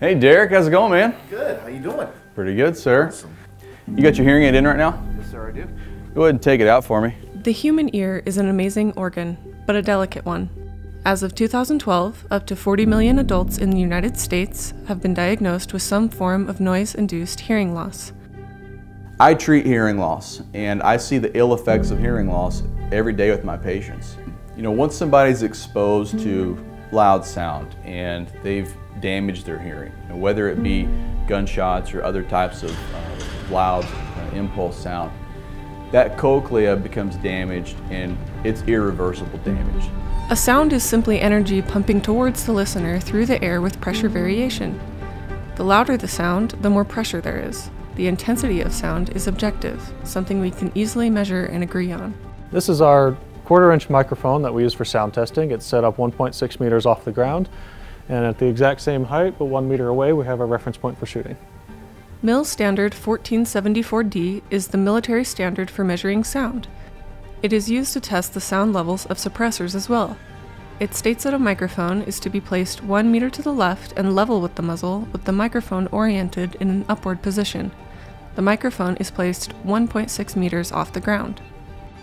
Hey Derek, how's it going, man? Good, how you doing? Pretty good, sir. Awesome. You got your hearing aid in right now? Yes, sir, I do. Go ahead and take it out for me. The human ear is an amazing organ, but a delicate one. As of 2012, up to 40 million adults in the United States have been diagnosed with some form of noise-induced hearing loss. I treat hearing loss, and I see the ill effects of hearing loss every day with my patients. You know, once somebody's exposed to loud sound and they've damaged their hearing, and whether it be gunshots or other types of loud impulse sound, that cochlea becomes damaged and it's irreversible damage. A sound is simply energy pumping towards the listener through the air with pressure variation. The louder the sound, the more pressure there is. The intensity of sound is objective, something we can easily measure and agree on. This is our 1/4-inch microphone that we use for sound testing. It's set up 1.6 meters off the ground, and at the exact same height, but 1 meter away, we have our reference point for shooting. Mil Standard 1474D is the military standard for measuring sound. It is used to test the sound levels of suppressors as well. It states that a microphone is to be placed 1 meter to the left and level with the muzzle, with the microphone oriented in an upward position. The microphone is placed 1.6 meters off the ground.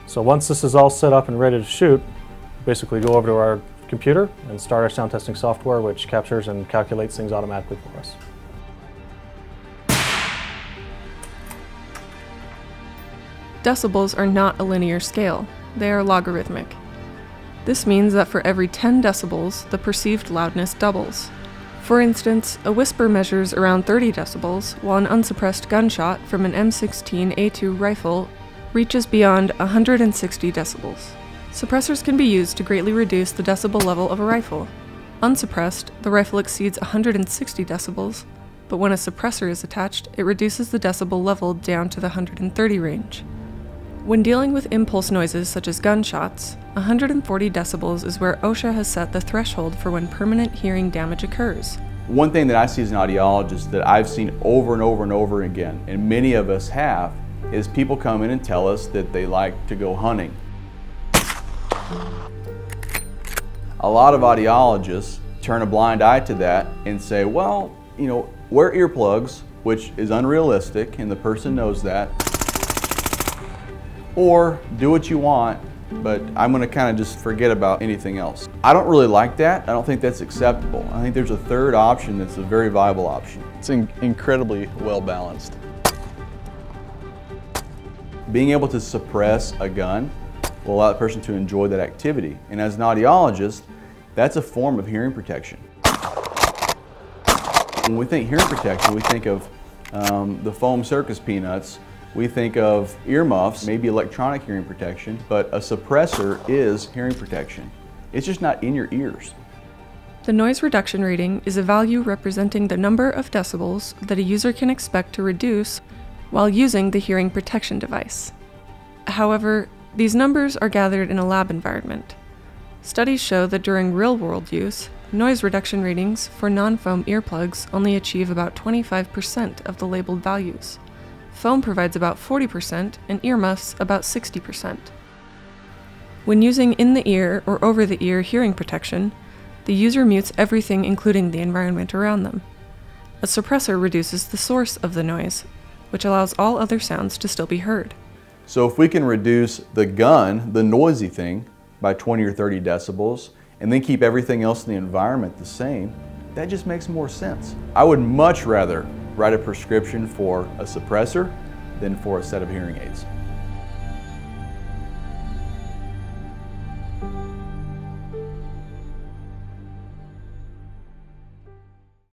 So once this is all set up and ready to shoot, basically go over to our computer and start our sound testing software, which captures and calculates things automatically for us. Decibels are not a linear scale, they are logarithmic. This means that for every 10 decibels, the perceived loudness doubles. For instance, a whisper measures around 30 decibels, while an unsuppressed gunshot from an M16A2 rifle reaches beyond 160 decibels. Suppressors can be used to greatly reduce the decibel level of a rifle. Unsuppressed, the rifle exceeds 160 decibels, but when a suppressor is attached, it reduces the decibel level down to the 130 range. When dealing with impulse noises such as gunshots, 140 decibels is where OSHA has set the threshold for when permanent hearing damage occurs. One thing that I see as an audiologist that I've seen over and over and over again, and many of us have, is people come in and tell us that they like to go hunting. A lot of audiologists turn a blind eye to that and say, well, you know, wear earplugs, which is unrealistic, and the person knows that. Or do what you want, but I'm gonna kind of just forget about anything else. I don't really like that. I don't think that's acceptable. I think there's a third option that's a very viable option. It's incredibly well balanced. Being able to suppress a gun will allow the person to enjoy that activity. And as an audiologist, that's a form of hearing protection. When we think hearing protection, we think of the foam circus peanuts. We think of earmuffs, maybe electronic hearing protection, but a suppressor is hearing protection. It's just not in your ears. The noise reduction rating is a value representing the number of decibels that a user can expect to reduce while using the hearing protection device. However, these numbers are gathered in a lab environment. Studies show that during real-world use, noise reduction ratings for non-foam earplugs only achieve about 25% of the labeled values. Foam provides about 40% and earmuffs about 60%. When using in-the-ear or over-the-ear hearing protection, the user mutes everything, including the environment around them. A suppressor reduces the source of the noise, which allows all other sounds to still be heard. So if we can reduce the gun, the noisy thing, by 20 or 30 decibels, and then keep everything else in the environment the same, that just makes more sense. I would much rather write a prescription for a suppressor than for a set of hearing aids.